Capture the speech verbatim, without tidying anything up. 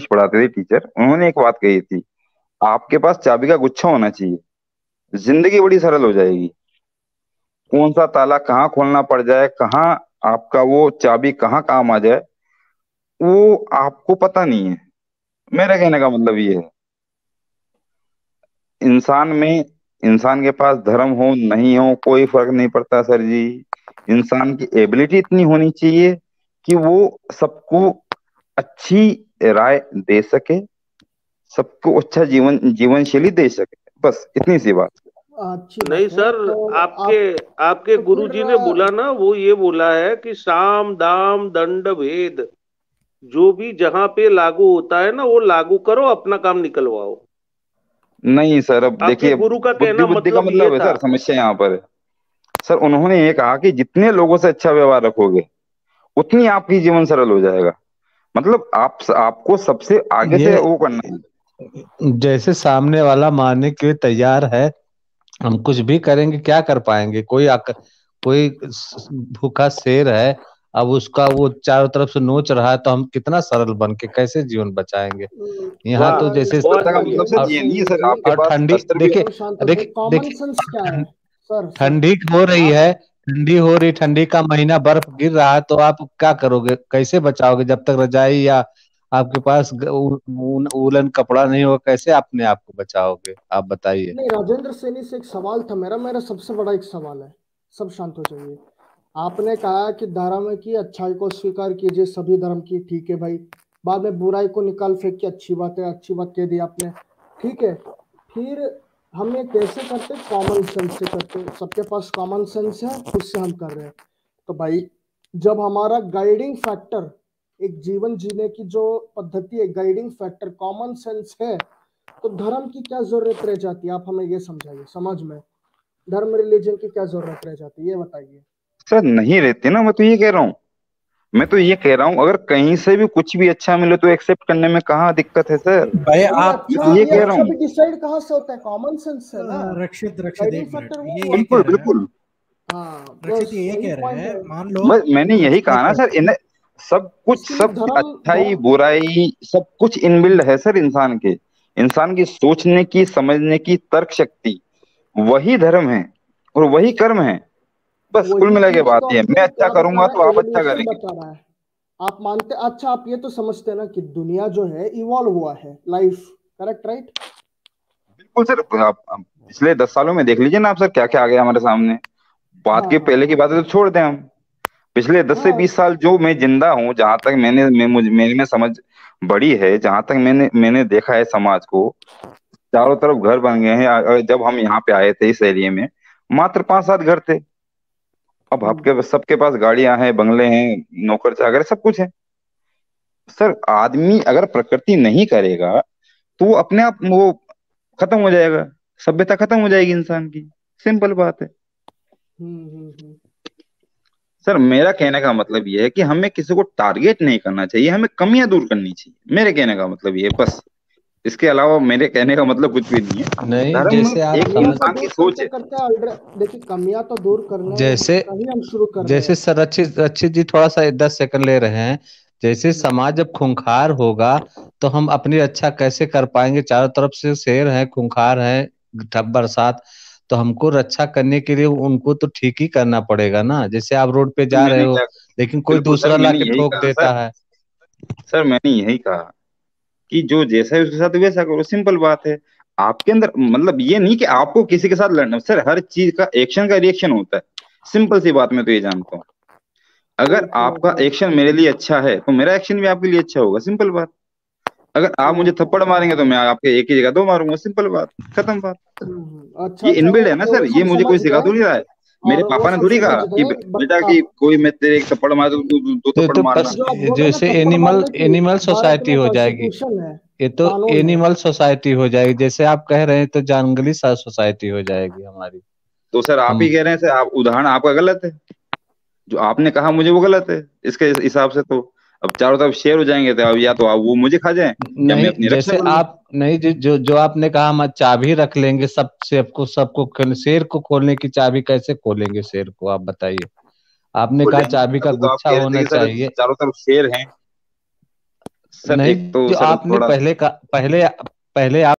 पढ़ाते थे टीचर, उन्होंने एक बात कही थी, आपके पास चाबी का गुच्छा होना चाहिए, जिंदगी बड़ी सरल हो जाएगी। कौन सा ताला कहाँ खोलना पड़ जाए, कहाँ आपका वो चाबी कहाँ काम आ जाए, वो आपको पता नहीं है। मेरा कहने का मतलब ये है, इंसान में, इंसान के पास धर्म हो नहीं हो कोई फर्क नहीं पड़ता सर जी। इंसान की एबिलिटी इतनी होनी चाहिए कि वो सबको अच्छी राय दे सके, सबको अच्छा जीवन जीवन शैली दे सके, बस इतनी सी बात। नहीं सर, तो आपके आप, आपके गुरुजी ने बोला ना, वो ये बोला है कि साम दाम दंड भेद जो भी जहाँ पे लागू होता है ना वो लागू करो, अपना काम निकलवाओ। नहीं सर, अब देखिए गुरु का कहना मतलब, मतलब है सर, समस्या यहाँ पर है सर। उन्होंने ये कहा कि जितने लोगों से अच्छा व्यवहार रखोगे उतनी आपकी जीवन सरल हो जाएगा। मतलब आप आपको सबसे आगे से वो करना है। जैसे सामने वाला मानने के लिए तैयार है, हम कुछ भी करेंगे क्या कर पाएंगे। कोई आकर, कोई भूखा शेर है, अब उसका वो चारों तरफ से नोच रहा है, तो हम कितना सरल बन के कैसे जीवन बचाएंगे। यहाँ तो जैसे ठंडी, देखिए देखिए ठंडी हो रही है, ठंडी हो रही, ठंडी का महीना, बर्फ गिर रहा है, तो आप क्या करोगे, कैसे बचाओगे। जब तक रजाई या आपके पास ऊन ऊलन कपड़ा नहीं होगा, कैसे आपने आपको बचाओगे, आप बताइए। नहीं, राजेंद्र सैनी से एक सवाल था मेरा, मेरा सबसे बड़ा एक सवाल है, सब शांत हो जाइए। आपने कहा कि धर्म की अच्छाई को स्वीकार कीजिए, सभी धर्म की, ठीक है भाई, बाद में बुराई को निकाल फेंक के अच्छी बात है, अच्छी बात कह दी आपने, ठीक है। फिर हम ये कैसे करते, कॉमन सेंस से करते, सबके पास कॉमन सेंस है, उससे हम कर रहे हैं। तो भाई जब हमारा गाइडिंग फैक्टर, एक जीवन जीने की जो पद्धति है, गाइडिंग फैक्टर कॉमन सेंस है, तो धर्म की क्या जरूरत रह जाती है, आप हमें ये समझाइए। समाज में धर्म, रिलीजन की क्या जरूरत रह जाती है, ये बताइए सर। नहीं रहती ना, मैं तो ये कह रहा हूँ, मैं तो ये कह रहा हूँ, अगर कहीं से भी कुछ भी अच्छा मिले तो एक्सेप्ट करने में कहाँ दिक्कत है सर। भाई आप ये कह रहा हूँ, डिसाइड कहाँ से होता है, कॉमन सेंस से ना। रक्षित रक्षित एक मिनट, बिल्कुल बिल्कुल रक्षित ये कह रहे हैं, मान लो मैंने यही कहा ना सर, इन्हें सब कुछ, सब अच्छाई बुराई सब कुछ इनबिल्ड है सर इंसान के, इंसान की सोचने की, समझने की तर्क शक्ति, वही धर्म है और वही कर्म है, बस कुल मिला के बात है। मैं अच्छा करूंगा तो आप अच्छा करेंगे, आप मानते। अच्छा आप ये तो समझते हैं ना कि दुनिया जो है इवॉल्व हुआ है, लाइफ, करेक्ट राइट? बिल्कुल सर, आप पिछले दस सालों में देख लीजिए ना आप सर, क्या क्या आ गया हमारे सामने। बात के पहले की बातें तो छोड़ दें हम, पिछले दस से बीस साल जो मैं जिंदा हूँ, जहां तक मैंने मेरे में समझ बड़ी है, जहां तक मैंने मैंने देखा है समाज को, चारों तरफ घर बन गए हैं। जब हम यहाँ पे आए थे इस एरिया में मात्र पांच सात घर थे, अब आपके सबके पास गाड़ियां हैं, बंगले हैं, नौकर चाकर सब कुछ है सर। आदमी अगर प्रकृति नहीं करेगा तो अपने आप वो खत्म हो जाएगा, सभ्यता खत्म हो जाएगी इंसान की, सिंपल बात है सर। मेरा कहने का मतलब ये है कि हमें किसी को टारगेट नहीं करना चाहिए, हमें कमियां दूर करनी चाहिए, मेरे कहने का मतलब ये, बस इसके अलावा मेरे कहने का मतलब कुछ भी नहीं है। नहीं, जैसे आप एक इंसान की सोच है, देखिए कमियां तो दूर करना, जैसे हम शुरू कर, जैसे सर रक्षित रक्षित जी थोड़ा सा दस सेकंड ले रहे हैं। जैसे समाज जब खूंखार होगा तो हम अपनी रक्षा कैसे कर पाएंगे, चारों तरफ से शेर हैं, खूंखार हैं, बरसात, तो हमको रक्षा करने के लिए उनको तो ठीक ही करना पड़ेगा ना। जैसे आप रोड पे जा रहे हो लेकिन कोई दूसरा लाके ठोक देता है। सर मैंने यही कहा कि जो जैसा है उसके साथ वैसा करो, सिंपल बात है। आपके अंदर मतलब ये नहीं कि आपको किसी के साथ लड़ना, सर हर चीज का एक्शन का रिएक्शन होता है, सिंपल सी बात। मैं तो ये जानता हूँ, अगर आपका एक्शन मेरे लिए अच्छा है तो मेरा एक्शन भी आपके लिए अच्छा होगा, सिंपल बात। अगर आप मुझे थप्पड़ मारेंगे तो मैं आपके एक ही जगह दो मारूंगा, सिंपल बात, खत्म बात। अच्छा, ये इनबिल्ड है ना सर, ये मुझे कोई सिखा थोड़ी रहा है, मेरे पापा ने थोड़ी कहा कि बेटा कि कोई मैं तेरे एक थप्पड़ मार दूं तो थप्पड़ मारना। जैसे एनिमल एनिमल सोसाइटी हो जाएगी, ये तो एनिमल सोसाइटी हो जाएगी, जैसे आप कह रहे हैं तो जंगली सोसाइटी हो जाएगी हमारी। तो सर आप ही कह रहे हैं सर, आप उदाहरण आपका गलत है, जो आपने कहा मुझे वो गलत है, इसके हिसाब से तो अब चारों तरफ शेर हो जाएंगे, तो या तो आप वो मुझे खा जाए। नहीं, जैसे आप नहीं जो जो, जो आपने कहा हम चाबी रख लेंगे, सब सबको सबको शेर को खोलने की चाबी कैसे खोलेंगे शेर को, आप बताइए। आपने कहा चाबी का गुच्छा होना चाहिए, चारों तरफ शेर हैं, सर, नहीं, एक तो जो सर, आपने पहले का पहले पहले आप